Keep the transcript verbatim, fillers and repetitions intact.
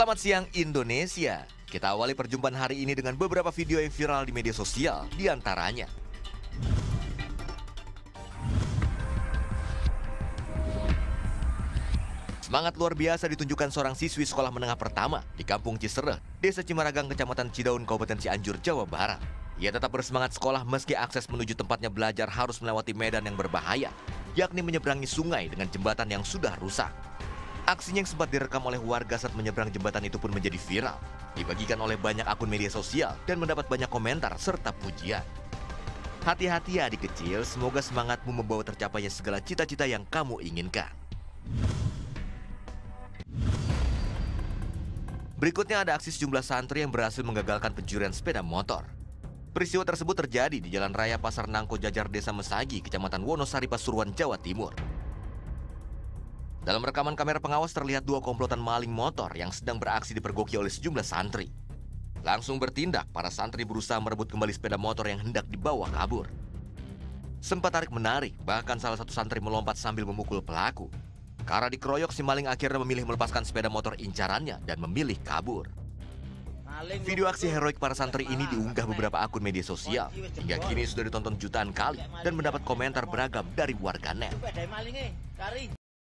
Selamat siang Indonesia. Kita awali perjumpaan hari ini dengan beberapa video yang viral di media sosial, diantaranya. Semangat luar biasa ditunjukkan seorang siswi sekolah menengah pertama di Kampung Cisereh, Desa Cimaragang, Kecamatan Cidaun, Kabupaten Cianjur, Jawa Barat. Ia tetap bersemangat sekolah meski akses menuju tempatnya belajar harus melewati medan yang berbahaya, yakni menyeberangi sungai dengan jembatan yang sudah rusak. Aksinya yang sempat direkam oleh warga saat menyeberang jembatan itu pun menjadi viral, dibagikan oleh banyak akun media sosial dan mendapat banyak komentar serta pujian. Hati-hati ya adik kecil, semoga semangatmu membawa tercapainya segala cita-cita yang kamu inginkan. Berikutnya ada aksi sejumlah santri yang berhasil menggagalkan pencurian sepeda motor. Peristiwa tersebut terjadi di Jalan Raya Pasar Nangko Jajar, Desa Mesagi, Kecamatan Wonosari, Pasuruan, Jawa Timur. Dalam rekaman kamera pengawas terlihat dua komplotan maling motor yang sedang beraksi dipergoki oleh sejumlah santri. Langsung bertindak, para santri berusaha merebut kembali sepeda motor yang hendak dibawa kabur. Sempat tarik-menarik, bahkan salah satu santri melompat sambil memukul pelaku. Karena dikeroyok, si maling akhirnya memilih melepaskan sepeda motor incarannya dan memilih kabur. Video aksi heroik para santri ini diunggah beberapa akun media sosial. Hingga kini sudah ditonton jutaan kali dan mendapat komentar beragam dari warganet.